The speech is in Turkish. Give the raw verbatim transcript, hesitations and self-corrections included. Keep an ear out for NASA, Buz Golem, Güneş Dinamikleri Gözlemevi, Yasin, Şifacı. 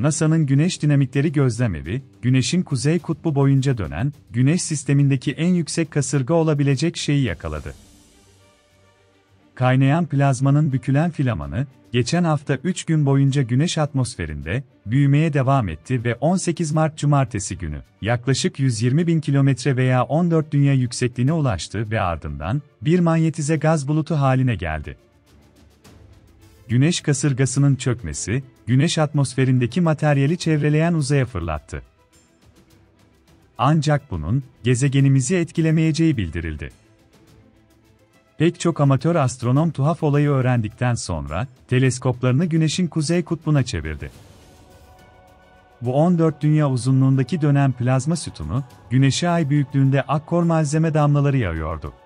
NASA'nın Güneş Dinamikleri Gözlemevi, Güneş'in Kuzey Kutbu boyunca dönen, Güneş sistemindeki en yüksek kasırga olabilecek şeyi yakaladı. Kaynayan plazmanın bükülen filamanı, geçen hafta üç gün boyunca Güneş atmosferinde büyümeye devam etti ve on sekiz Mart Cumartesi günü, yaklaşık yüz yirmi bin kilometre veya on dört dünya yüksekliğine ulaştı ve ardından bir manyetize gaz bulutu haline geldi. Güneş kasırgasının çökmesi, Güneş atmosferindeki materyali çevreleyen uzaya fırlattı. Ancak bunun, gezegenimizi etkilemeyeceği bildirildi. Pek çok amatör astronom tuhaf olayı öğrendikten sonra, teleskoplarını Güneş'in kuzey kutbuna çevirdi. Bu on dört dünya uzunluğundaki dönen plazma sütunu, Güneş'e ay büyüklüğünde akkor malzeme damlaları yağıyordu.